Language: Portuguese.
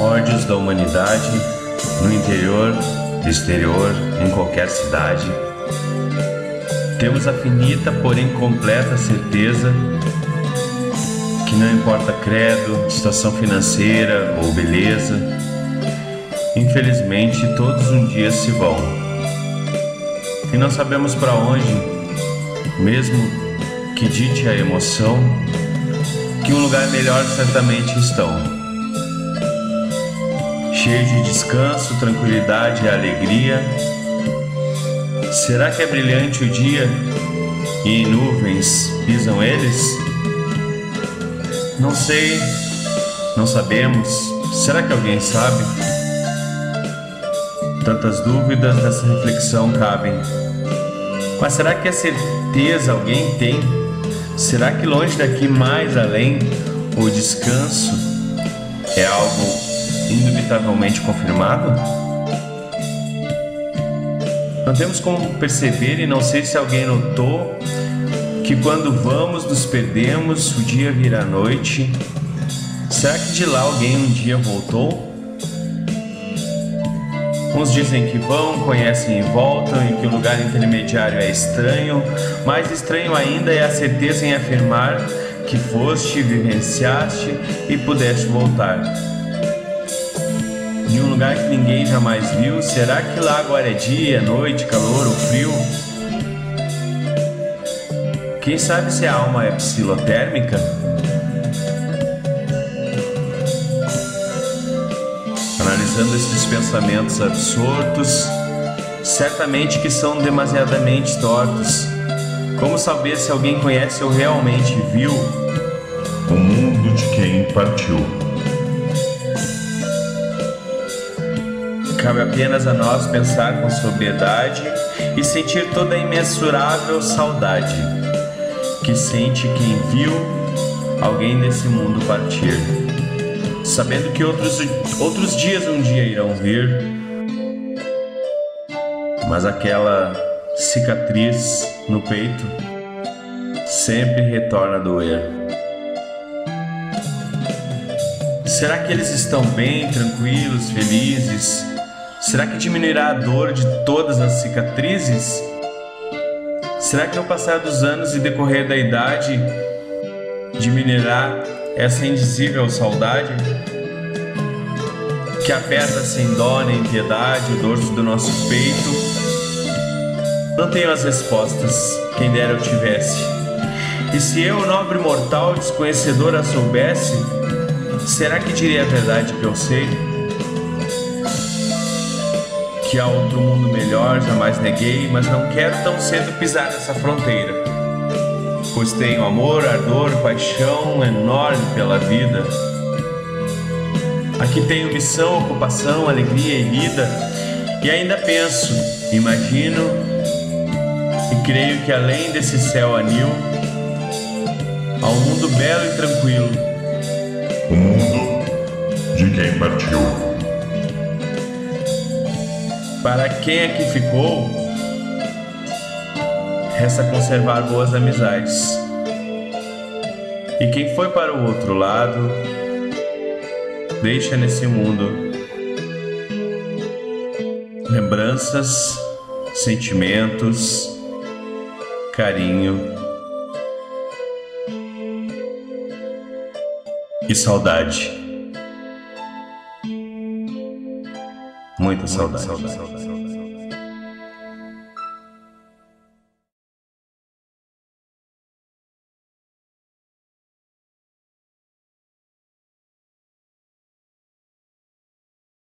primórdios da humanidade, no interior, exterior, em qualquer cidade. Temos a finita, porém completa certeza que não importa credo, situação financeira ou beleza, infelizmente todos um dia se vão. E não sabemos para onde, mesmo que dite a emoção, que um lugar melhor certamente estão. Cheio de descanso, tranquilidade e alegria, será que é brilhante o dia e em nuvens pisam eles? Não sei, não sabemos, será que alguém sabe? Tantas dúvidas nessa reflexão cabem, mas será que a certeza alguém tem? Será que longe daqui, mais além, o descanso é algo indubitavelmente confirmado? Não temos como perceber, e não sei se alguém notou, que quando vamos nos perdemos, o dia vira a noite. Será que de lá alguém um dia voltou? Uns dizem que vão, conhecem e voltam, e que o lugar intermediário é estranho. Mais estranho ainda é a certeza em afirmar que foste, vivenciaste e pudeste voltar. De um lugar que ninguém jamais viu, será que lá agora é dia, noite, calor ou frio? Quem sabe se a alma é psilotérmica? Analisando esses pensamentos absortos, certamente que são demasiadamente tortos. Como saber se alguém conhece ou realmente viu o mundo de quem partiu? Cabe apenas a nós pensar com sobriedade e sentir toda a imensurável saudade que sente quem viu alguém desse mundo partir, sabendo que outros dias um dia irão vir, mas aquela cicatriz no peito sempre retorna a doer. Será que eles estão bem, tranquilos, felizes? Será que diminuirá a dor de todas as cicatrizes? Será que ao passar dos anos e decorrer da idade, diminuirá essa indizível saudade que aperta sem dó nem piedade o dorso do nosso peito? Não tenho as respostas, quem dera eu tivesse. E se eu, nobre mortal, desconhecedor, a soubesse, será que diria a verdade que eu sei? Que há outro mundo melhor jamais neguei, mas não quero tão cedo pisar nessa fronteira, pois tenho amor, ardor, paixão enorme pela vida. Aqui tenho missão, ocupação, alegria e vida, e ainda penso, imagino e creio que além desse céu anil há um mundo belo e tranquilo, o mundo de quem partiu. Para quem aqui ficou, resta conservar boas amizades. E quem foi para o outro lado, deixa nesse mundo lembranças, sentimentos, carinho e saudade. Muita saudade.